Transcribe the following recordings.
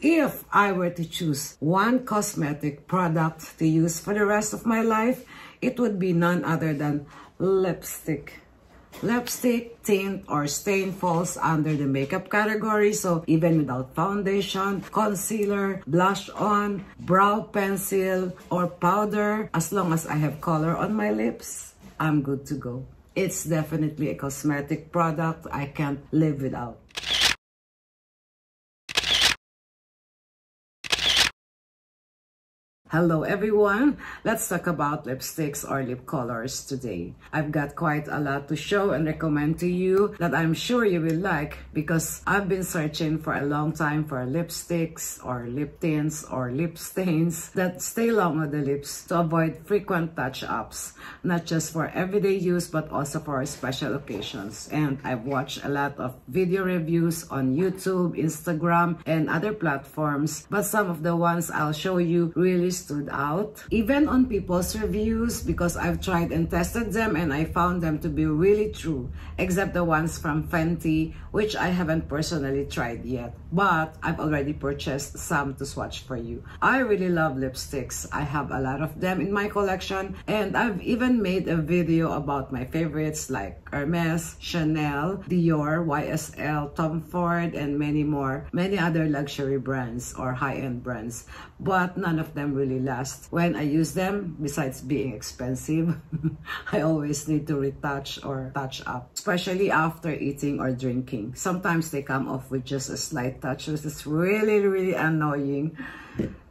If I were to choose one cosmetic product to use for the rest of my life, it would be none other than lipstick. Lipstick, tint, or stain falls under the makeup category, so even without foundation, concealer, blush on, brow pencil, or powder, as long as I have color on my lips, I'm good to go. It's definitely a cosmetic product I can't live without. Hello everyone, let's talk about lipsticks or lip colors today. I've got quite a lot to show and recommend to you that I'm sure you will like, because I've been searching for a long time for lipsticks or lip tints or lip stains that stay long on the lips to avoid frequent touch-ups, not just for everyday use but also for special occasions. And I've watched a lot of video reviews on YouTube, Instagram, and other platforms, but some of the ones I'll show you really stood out, even on people's reviews, because I've tried and tested them and I found them to be really true, except the ones from Fenty, which I haven't personally tried yet, but I've already purchased some to swatch for you. I really love lipsticks. I have a lot of them in my collection, and I've even made a video about my favorites like Hermès, Chanel, Dior, YSL, Tom Ford, and many more, many other luxury brands or high-end brands, but none of them really last. When I use them, besides being expensive, I always need to retouch or touch up, especially after eating or drinking. Sometimes they come off with just a slight touch, which is really, really annoying.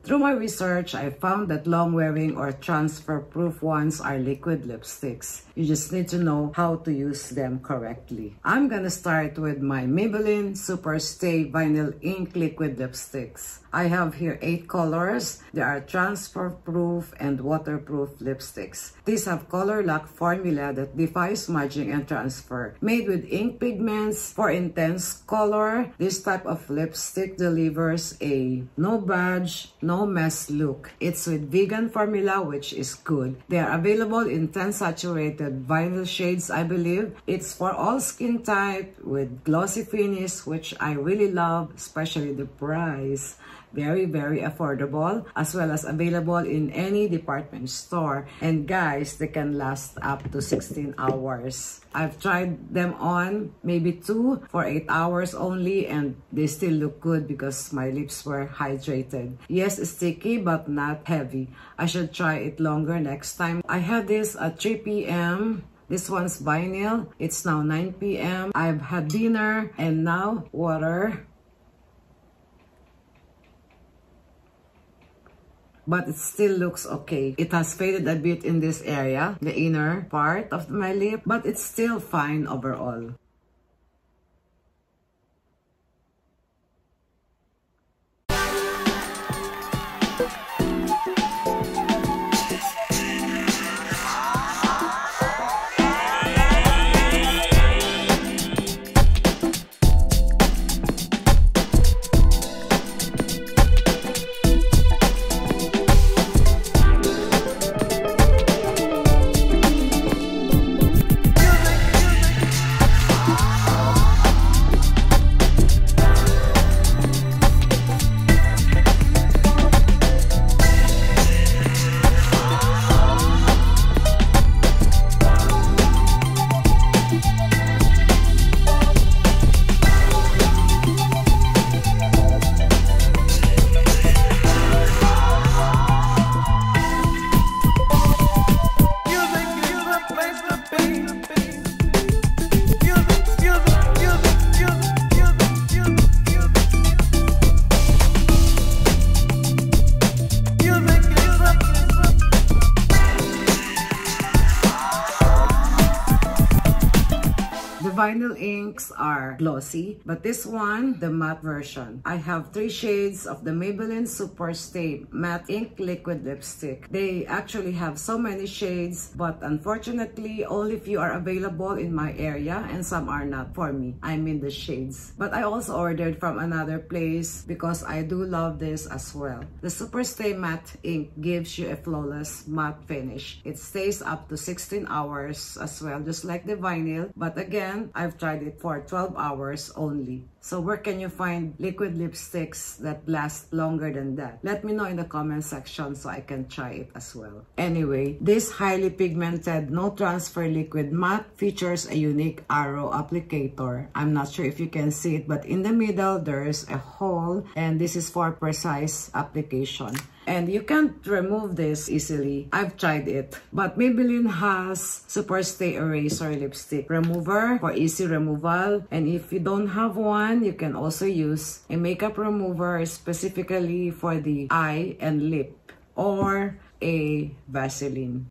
Through my research, I found that long-wearing or transfer-proof ones are liquid lipsticks. You just need to know how to use them correctly. I'm gonna start with my Maybelline Super Stay Vinyl Ink Liquid Lipsticks. I have here 8 colors. They are transfer-proof and waterproof lipsticks. These have color lock formula that defies smudging and transfer. Made with ink pigments for intense color, this type of lipstick delivers a no budge, no mess look. It's with vegan formula, which is good. They are available in 10 saturated vinyl shades, I believe. It's for all skin type with glossy finish, which I really love, especially the price. Very, very affordable, as well as available in any department store. And guys, they can last up to 16 hours. I've tried them on, maybe 2 for 8 hours only, and they still look good because my lips were hydrated. Yes, sticky but not heavy. I should try it longer next time. I had this at 3 p.m. This one's vinyl. It's now 9 p.m. I've had dinner and now water. But it still looks okay. It has faded a bit in this area, the inner part of my lip, but it's still fine overall. Vinyl inks are glossy, but this one, the matte version. I have 3 shades of the Maybelline Super Stay Matte Ink Liquid Lipstick. They actually have so many shades, but unfortunately, only few are available in my area and some are not for me. I mean the shades. But I also ordered from another place because I do love this as well. The Super Stay Matte Ink gives you a flawless matte finish. It stays up to 16 hours as well, just like the vinyl. But again, I've tried it for 12 hours only. So where can you find liquid lipsticks that last longer than that? Let me know in the comment section so I can try it as well. Anyway, this highly pigmented, no transfer liquid matte features a unique arrow applicator. I'm not sure if you can see it, but in the middle there's a hole, and this is for precise application. And you can't remove this easily. I've tried it. But Maybelline has Super Stay Eraser Lipstick Remover for easy removal. And if you don't have one, you can also use a makeup remover specifically for the eye and lip, or a Vaseline.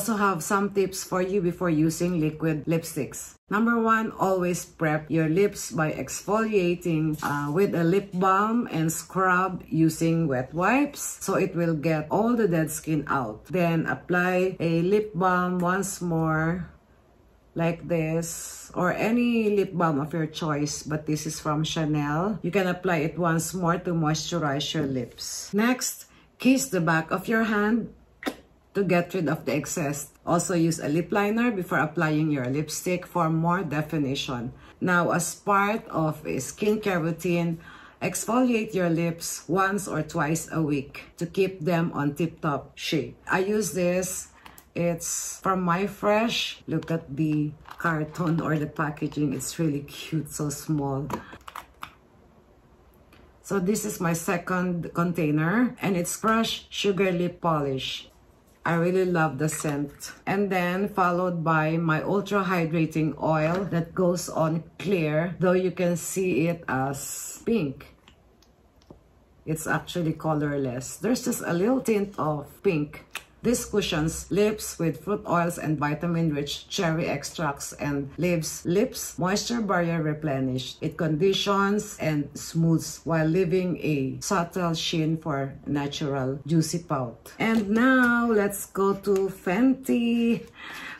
Also have some tips for you before using liquid lipsticks. Number 1, always prep your lips by exfoliating with a lip balm and scrub using wet wipes, so it will get all the dead skin out. Then apply a lip balm once more like this, or any lip balm of your choice, but this is from Chanel. You can apply it once more to moisturize your lips. Next, kiss the back of your hand to get rid of the excess. Also use a lip liner before applying your lipstick for more definition. Now, as part of a skincare routine, exfoliate your lips once or twice a week to keep them on tip-top shape. I use this. It's from my Fresh. Look at the carton or the packaging. It's really cute, so small. So this is my second container, and it's Fresh Sugar Lip Polish. I really love the scent. And then followed by my ultra hydrating oil that goes on clear, though you can see it as pink. It's actually colorless. There's just a little tint of pink. This cushions lips with fruit oils and vitamin-rich cherry extracts, and leaves lips moisture barrier replenished. It conditions and smooths while leaving a subtle sheen for natural juicy pout. And now let's go to Fenty,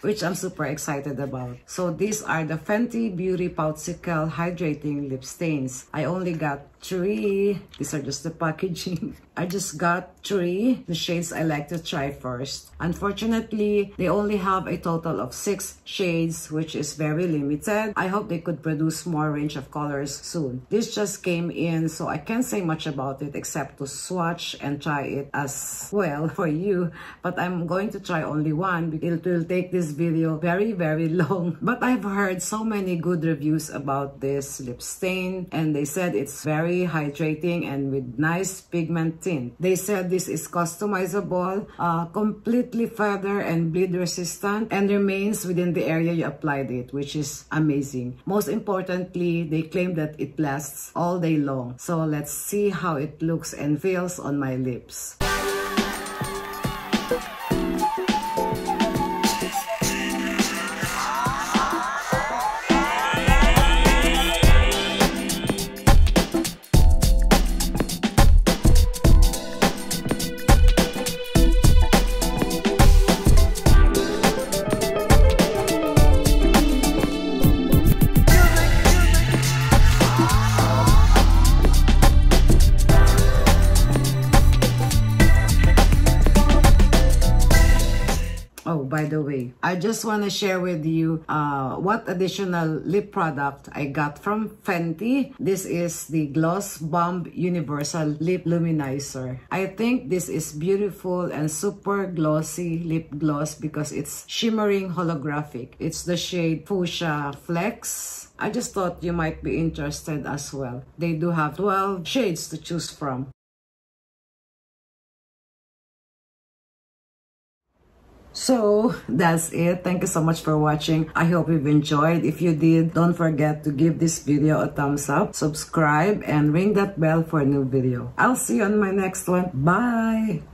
which I'm super excited about. So these are the Fenty Beauty Poutsicle Hydrating Lip Stains. I only got 3. These are just the packaging. I just got 3, the shades I like to try first. Unfortunately, they only have a total of 6 shades, which is very limited. I hope they could produce more range of colors soon. This just came in, so I can't say much about it except to swatch and try it as well for you. But I'm going to try only one because it will take this video very, very long. But I've heard so many good reviews about this lip stain, and they said it's very hydrating and with nice pigment tint. They said this is customizable, completely feather and bleed resistant, and remains within the area you applied it, which is amazing. Most importantly, they claim that it lasts all day long. So let's see how it looks and feels on my lips. I just want to share with you what additional lip product I got from Fenty. This is the Gloss Bomb Universal Lip Luminizer. I think this is beautiful and super glossy lip gloss because it's shimmering holographic. It's the shade Fuchsia Flex. I just thought you might be interested as well. They do have 12 shades to choose from. So that's it. Thank you so much for watching. I hope you've enjoyed. If you did, don't forget to give this video a thumbs up, subscribe, and ring that bell for a new video. I'll see you on my next one. Bye!